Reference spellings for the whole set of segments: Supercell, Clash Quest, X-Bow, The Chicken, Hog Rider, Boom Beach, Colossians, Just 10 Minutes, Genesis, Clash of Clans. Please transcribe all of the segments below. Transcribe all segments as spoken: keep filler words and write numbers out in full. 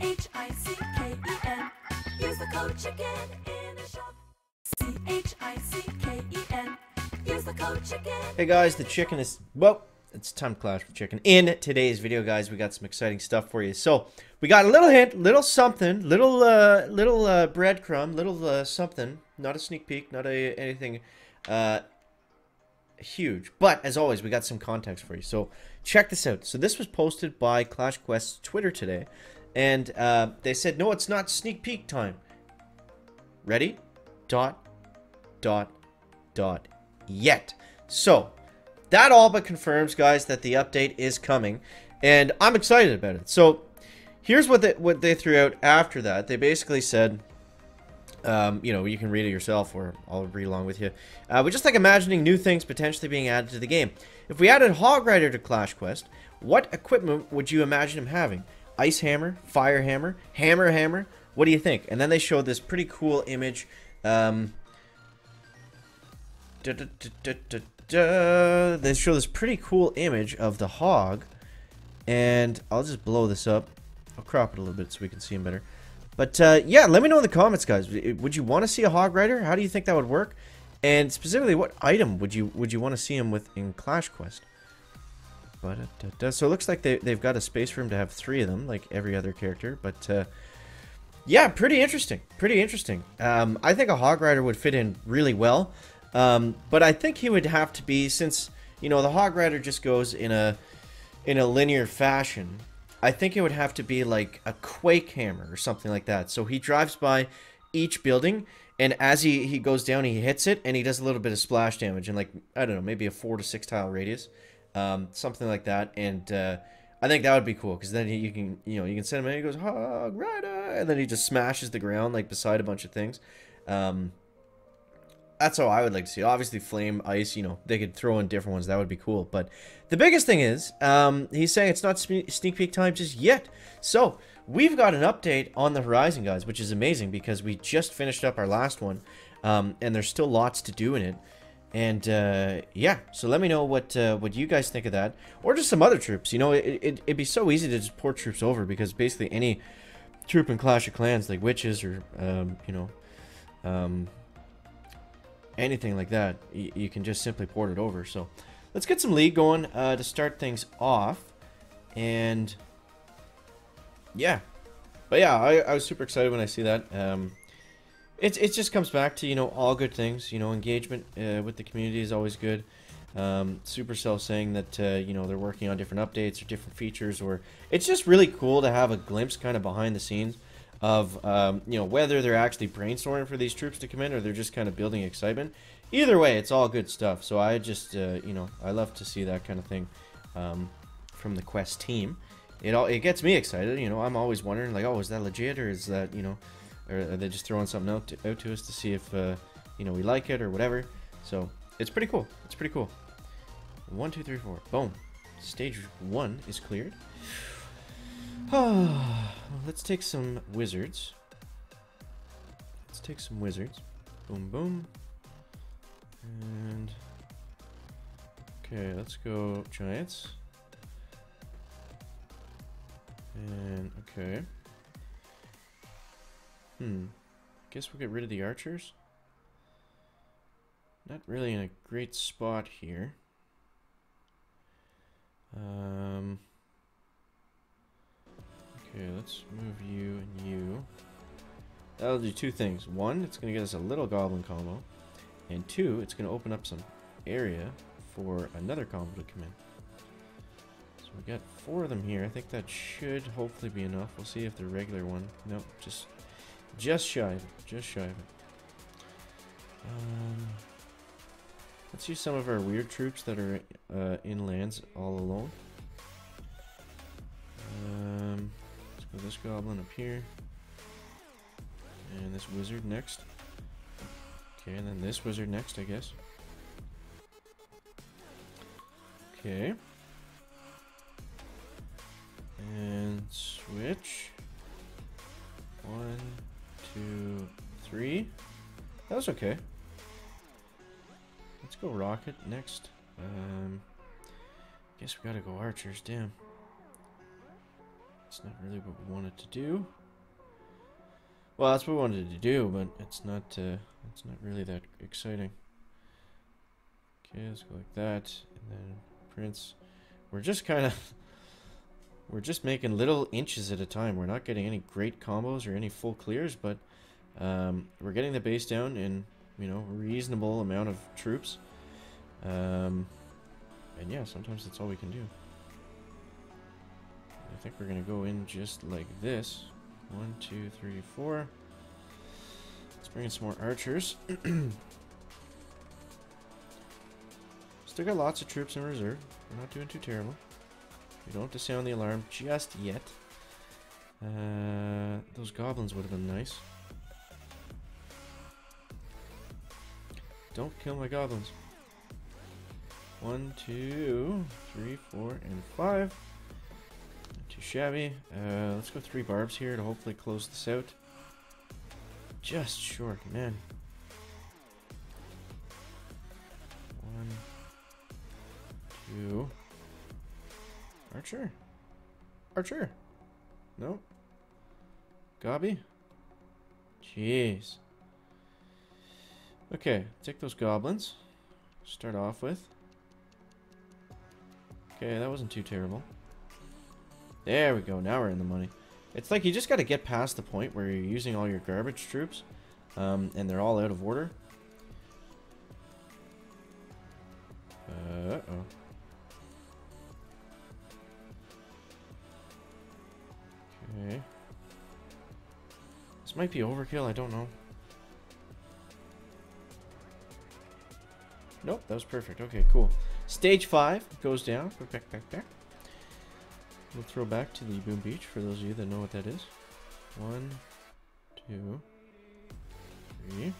C H I C K E N. Use the code chicken in the shop. C H I C K E N. Use the code chicken. Hey guys, the chicken is... Well, it's time to clash with chicken. In today's video, guys, we got some exciting stuff for you. So, we got a little hint, little something, little uh, little uh, breadcrumb, little uh, something. Not a sneak peek, not a anything uh, huge. But, as always, we got some context for you. So, check this out. So, this was posted by Clash Quest's Twitter today. And uh, they said, no, it's not sneak peek time. Ready? Dot, dot, dot, yet. So, that all but confirms, guys, that the update is coming. And I'm excited about it. So, here's what they, what they threw out after that. They basically said, um, you know, you can read it yourself or I'll read along with you. Uh, we just like imagining new things potentially being added to the game. If we added Hog Rider to Clash Quest, what equipment would you imagine him having? Ice hammer, fire hammer, hammer hammer, what do you think? And then they showed this pretty cool image. Um, da, da, da, da, da. They show this pretty cool image of the hog. And I'll just blow this up. I'll crop it a little bit so we can see him better. But uh, yeah, let me know in the comments, guys. Would you want to see a hog rider? How do you think that would work? And specifically, what item would you would you want to see him with in Clash Quest? So it looks like they, they've got a space for him to have three of them, like every other character. But, uh, yeah, pretty interesting. Pretty interesting. Um, I think a Hog Rider would fit in really well. Um, but I think he would have to be, since, you know, the Hog Rider just goes in a, in a linear fashion. I think it would have to be, like, a Quake Hammer or something like that. So he drives by each building, and as he, he goes down, he hits it, and he does a little bit of splash damage. And, like, I don't know, maybe a four to six tile radius. Um, something like that, and uh, I think that would be cool, because then he, you can, you know, you can send him in, he goes, Hog Rider, and then he just smashes the ground, like, beside a bunch of things. Um, that's how I would like to see. Obviously, flame, ice, you know, they could throw in different ones, that would be cool, but the biggest thing is, um, he's saying it's not sneak peek time just yet, so we've got an update on the horizon, guys, which is amazing, because we just finished up our last one, um, and there's still lots to do in it. And, uh, yeah, so let me know what, uh, what you guys think of that. Or just some other troops. You know, it, it, it'd be so easy to just port troops over, because basically any troop in Clash of Clans, like witches or, um, you know, um, anything like that, you, you can just simply port it over. So let's get some League going uh, to start things off. And, yeah. But, yeah, I, I was super excited when I see that. Um... It, it just comes back to, you know, all good things. You know, engagement uh, with the community is always good. Um, Supercell saying that, uh, you know, they're working on different updates or different features. Or it's just really cool to have a glimpse kind of behind the scenes of, um, you know, whether they're actually brainstorming for these troops to come in or they're just kind of building excitement. Either way, it's all good stuff. So I just, uh, you know, I love to see that kind of thing um, from the Quest team. It, all, it gets me excited. You know, I'm always wondering, like, oh, is that legit or is that, you know... Or are they just throwing something out to, out to us to see if, uh, you know, we like it or whatever. So, it's pretty cool. It's pretty cool. One, two, three, four. Boom. Stage one is cleared. Oh, let's take some wizards. Let's take some wizards. Boom, boom. And... Okay, let's go giants. And, okay. Hmm. Guess we'll get rid of the archers. Not really in a great spot here. Um. Okay, let's move you and you. That'll do two things. One, it's going to get us a little goblin combo. And two, it's going to open up some area for another combo to come in. So we got four of them here. I think that should hopefully be enough. We'll see if the regular one... Nope, just... Just shy of it. Just shy of it. Um, let's use some of our weird troops that are uh, in lands all alone. Um, let's go this goblin up here. And this wizard next. Okay, and then this wizard next, I guess. Okay. And switch. One... Two, three. That was okay. Let's go rocket next. Um, guess we gotta go archers. Damn. That's not really what we wanted to do. Well, that's what we wanted to do, but it's not, uh, it's not really that exciting. Okay, let's go like that, and then Prince. We're just kind of... we're just making little inches at a time. We're not getting any great combos or any full clears, but um, we're getting the base down in, you know, reasonable amount of troops. Um, and yeah, sometimes that's all we can do. I think we're going to go in just like this. One, two, three, four. Let's bring in some more archers. Still got lots of troops in reserve. We're not doing too terrible. We don't have to sound the alarm just yet. Uh, those goblins would have been nice. Don't kill my goblins. One, two, three, four, and five. Not too shabby. Uh, let's go three barbs here to hopefully close this out. Just short, man. One, two. Archer? Archer? Nope. Gobby? Jeez. Okay, take those goblins. Start off with. Okay, that wasn't too terrible. There we go, now we're in the money. It's like you just gotta get past the point where you're using all your garbage troops, um, and they're all out of order. Uh-oh. Okay. This might be overkill, I don't know. Nope, that was perfect. Okay, cool. Stage five goes down. Back, back, back. We'll throw back to the Boom Beach for those of you that know what that is. One, two, three.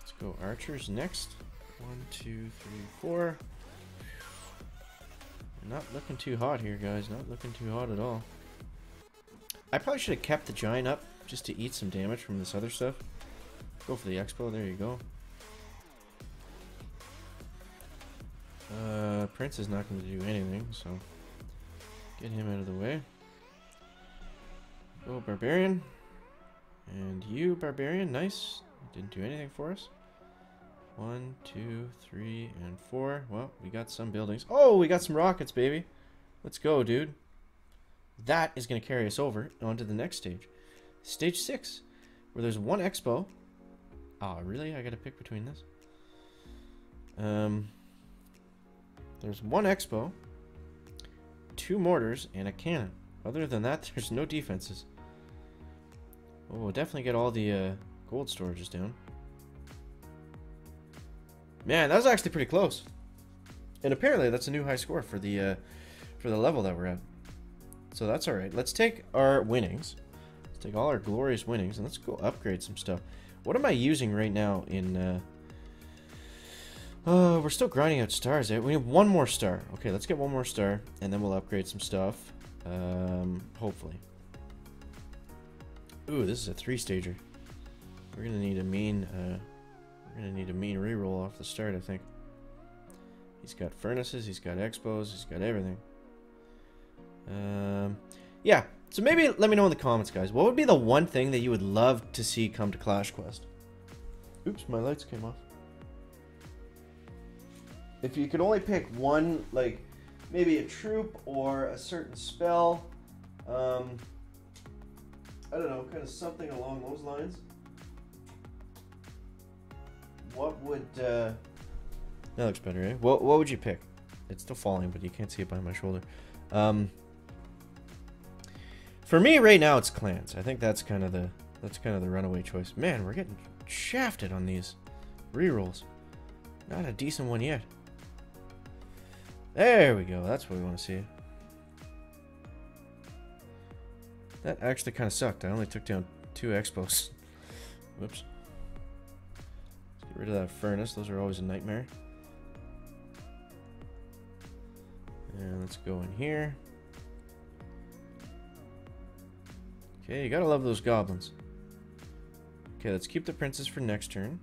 Let's go archers next. One, two, three, four. Not looking too hot here, guys. Not looking too hot at all. I probably should have kept the giant up just to eat some damage from this other stuff. Go for the X-Bow. There you go. Uh, Prince is not going to do anything, so get him out of the way. Go Barbarian. And you, Barbarian. Nice. Didn't do anything for us. One, two, three, and four. Well, we got some buildings. Oh, we got some rockets, baby. Let's go, dude. That is going to carry us over onto the next stage. Stage six, where there's one expo. Ah, oh, really? I got to pick between this. Um, there's one expo, two mortars, and a cannon. Other than that, there's no defenses. Oh, we'll definitely get all the uh, gold storages down. Man, that was actually pretty close. And apparently that's a new high score for the uh, for the level that we're at. So that's all right. Let's take our winnings. Let's take all our glorious winnings and let's go upgrade some stuff. What am I using right now in... Uh... Oh, we're still grinding out stars. Eh? We have one more star. Okay, let's get one more star and then we'll upgrade some stuff. Um, hopefully. Ooh, this is a three-stager. We're going to need a mean... Uh... We're gonna need a mean reroll off the start, I think. He's got furnaces, he's got expos, he's got everything. Um, yeah, so maybe let me know in the comments, guys. What would be the one thing that you would love to see come to Clash Quest? Oops, my lights came off. If you could only pick one, like, maybe a troop or a certain spell. Um, I don't know, kind of something along those lines. What would, uh... That looks better, eh? What, what would you pick? It's still falling, but you can't see it behind my shoulder. Um, for me, right now, it's clans. I think that's kind of the... That's kind of the runaway choice. Man, we're getting shafted on these rerolls. Not a decent one yet. There we go. That's what we want to see. That actually kind of sucked. I only took down two expos. Whoops. Rid of that furnace. Those are always a nightmare. And let's go in here. Okay, you gotta love those goblins. Okay, let's keep the princes for next turn.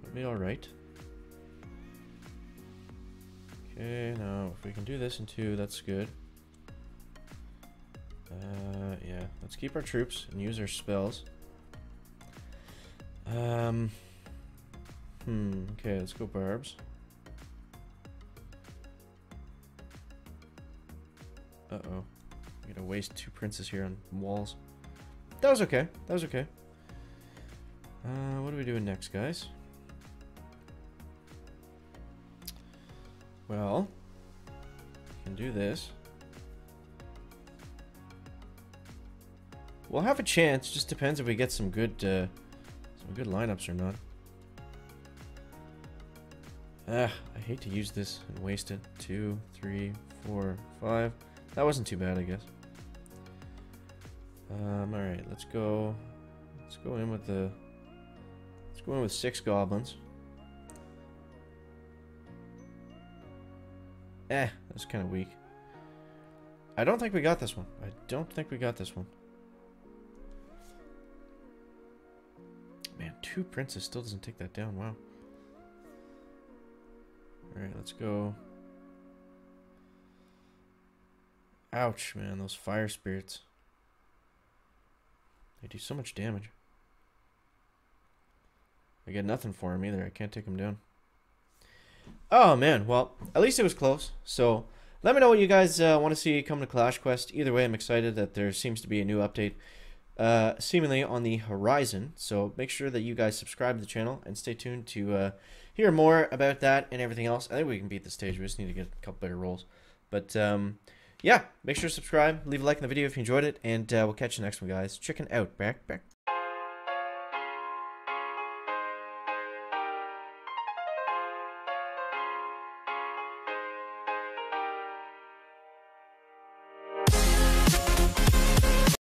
That'll be alright. Okay, now if we can do this in two, that's good. Let's keep our troops and use our spells. Um, hmm, okay, let's go Barbs. Uh-oh. I'm gonna waste two princes here on walls. That was okay. That was okay. Uh, what are we doing next, guys? Well, we can do this. We'll have a chance. Just depends if we get some good, uh, some good lineups or not. Ah, I hate to use this and waste it. Two, three, four, five. That wasn't too bad, I guess. Um, all right, let's go. Let's go in with the. Let's go in with six goblins. Eh, that's kind of weak. I don't think we got this one. I don't think we got this one. Man, two princes still doesn't take that down. Wow. All right, let's go. Ouch, man, those fire spirits. They do so much damage. I get nothing for them either. I can't take them down. Oh, man. Well, at least it was close. So let me know what you guys uh, want to see come to Clash Quest. Either way, I'm excited that there seems to be a new update uh, seemingly on the horizon. So make sure that you guys subscribe to the channel and stay tuned to uh, hear more about that and everything else. I think we can beat the stage. We just need to get a couple better rolls. But... Um, yeah, make sure to subscribe, leave a like in the video if you enjoyed it, and uh, we'll catch you next one, guys. Chicken out. Back, back.